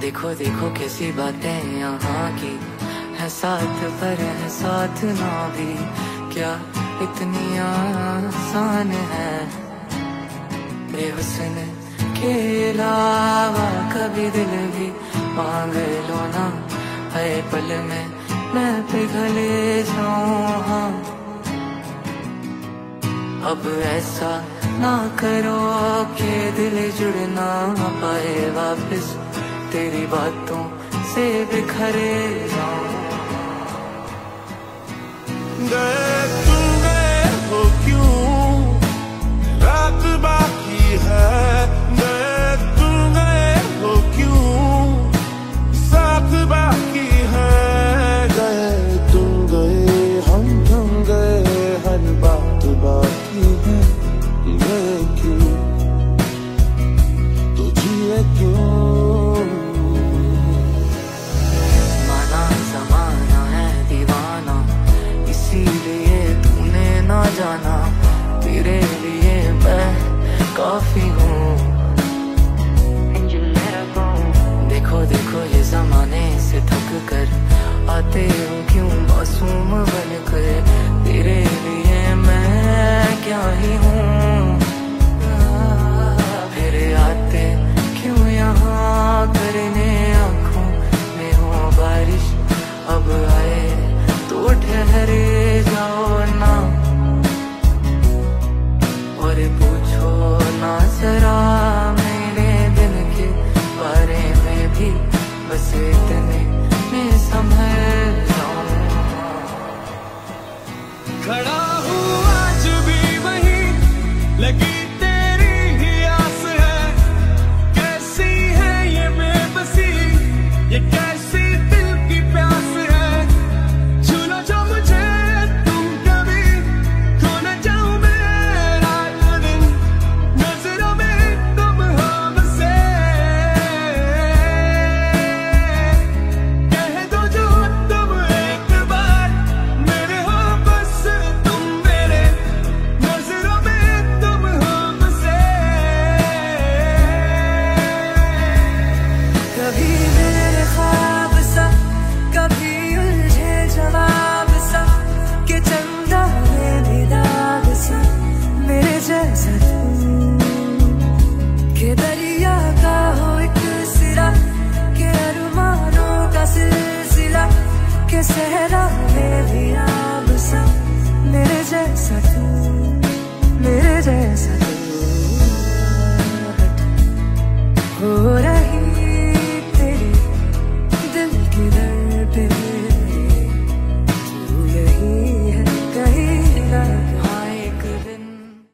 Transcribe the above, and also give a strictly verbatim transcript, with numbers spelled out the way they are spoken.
देखो देखो कैसी बातें यहाँ की है, साथ पर है साथ ना भी, क्या इतनी आसान है। रे हुस्न के अलावा कभी दिल भी मांग लो ना, हर पल में मैं पिघले जाऊं। हाँ अब ऐसा ना करो कि दिल जुड़ ना पाए, वापस तेरी बातों से बिखरे जाऊं। गए तुम गए हो क्यों, रात बाकी है। गए तुम गए हो क्यों, साथ बाकी है। गए तुम गए हम थम गए, हर बात बात जाना। तेरे लिए मैं काफी हूँ। देखो देखो ये जमाने से थक कर आते हो क्यों मासूम बनकर, तेरे लिए मैं क्या ही हूँ। फिर आते क्यों यहाँ करने, आँखों में हो बारिश अब।